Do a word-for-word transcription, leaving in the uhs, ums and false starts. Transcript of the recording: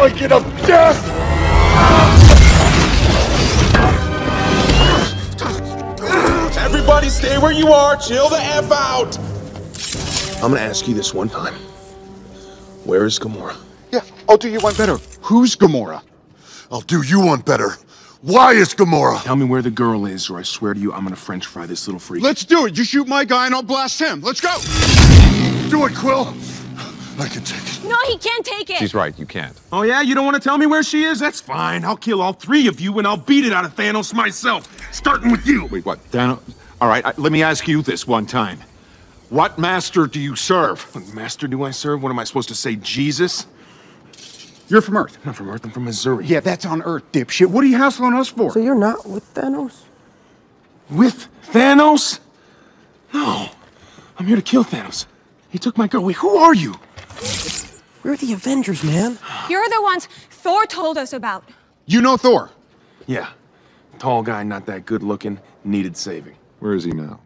blanket of death! Everybody stay where you are, chill the F out! I'm gonna ask you this one time. Where is Gamora? Yeah, I'll do you one better. Who's Gamora? I'll do you one better. Why is Gamora? Tell me where the girl is, or I swear to you, I'm gonna French fry this little freak. Let's do it! You shoot my guy and I'll blast him! Let's go! Do it, Quill! I can take it. No, he can't take it! She's right, you can't. Oh yeah? You don't want to tell me where she is? That's fine. I'll kill all three of you and I'll beat it out of Thanos myself, starting with you! Wait, what? Thanos? All right, I, let me ask you this one time. What master do you serve? What master do I serve? What am I supposed to say, Jesus? You're from Earth. I'm not from Earth, I'm from Missouri. Yeah, that's on Earth, dipshit. What are you hassling us for? So you're not with Thanos? With Thanos? No. I'm here to kill Thanos. He took my girl. Wait, who are you? We're the Avengers, man. You're the ones Thor told us about. You know Thor? Yeah. Tall guy, not that good looking, needed saving. Where is he now?